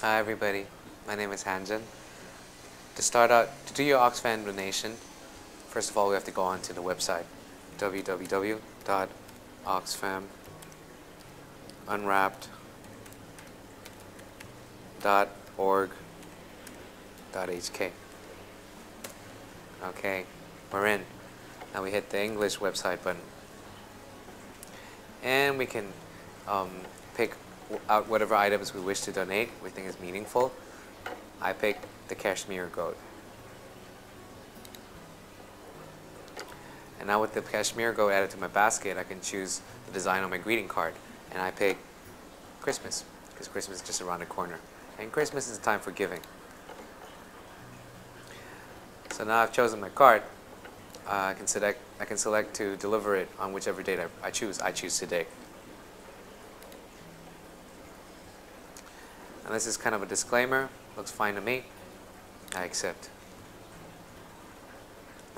Hi everybody, my name is Hanjan. To start out, to do your Oxfam donation, first of all we have to go on to the website www.oxfamunwrapped.org.hk. Okay, we're in. Now we hit the English website button. And we can pick out whatever items we wish to donate, we think is meaningful. I picked the cashmere goat. And now with the cashmere goat added to my basket, I can choose the design on my greeting card. And I picked Christmas, because Christmas is just around the corner. And Christmas is a time for giving. So now I've chosen my card. I can select to deliver it on whichever date I choose. I choose today. And this is kind of a disclaimer. Looks fine to me. I accept.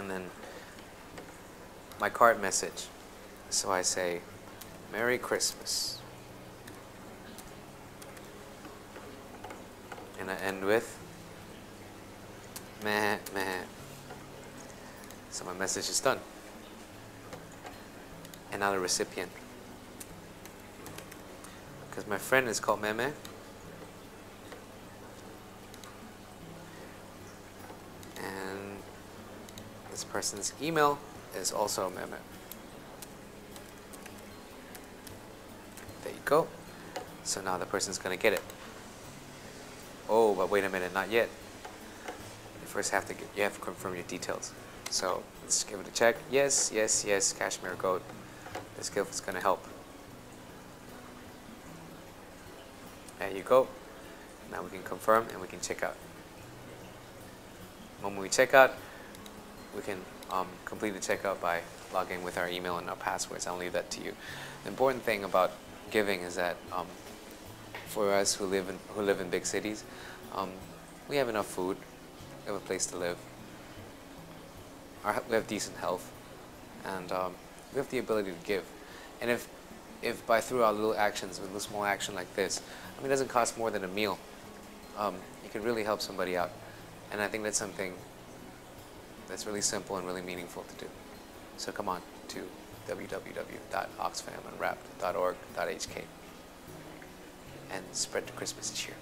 And then my card message. So I say, Merry Christmas. And I end with, Meh Meh. So my message is done. And now the recipient. Because my friend is called Meh Meh. This person's email is also Meh Meh. There you go. So now the person's gonna get it. Oh, but wait a minute, not yet. You first have to get, you have to confirm your details. So let's give it a check. Yes, yes, yes, cashmere goat. This gift is gonna help. There you go. Now we can confirm and we can check out. When we check out, we can complete the checkout by logging with our email and our passwords. I'll leave that to you. The important thing about giving is that for us who live in big cities, we have enough food, we have a place to live, we have decent health, and we have the ability to give. And if by through our little actions, with a little small action like this, I mean, it doesn't cost more than a meal. You can really help somebody out, and I think that's something that's really simple and really meaningful to do. So come on to www.oxfamunwrapped.org.hk and spread the Christmas cheer.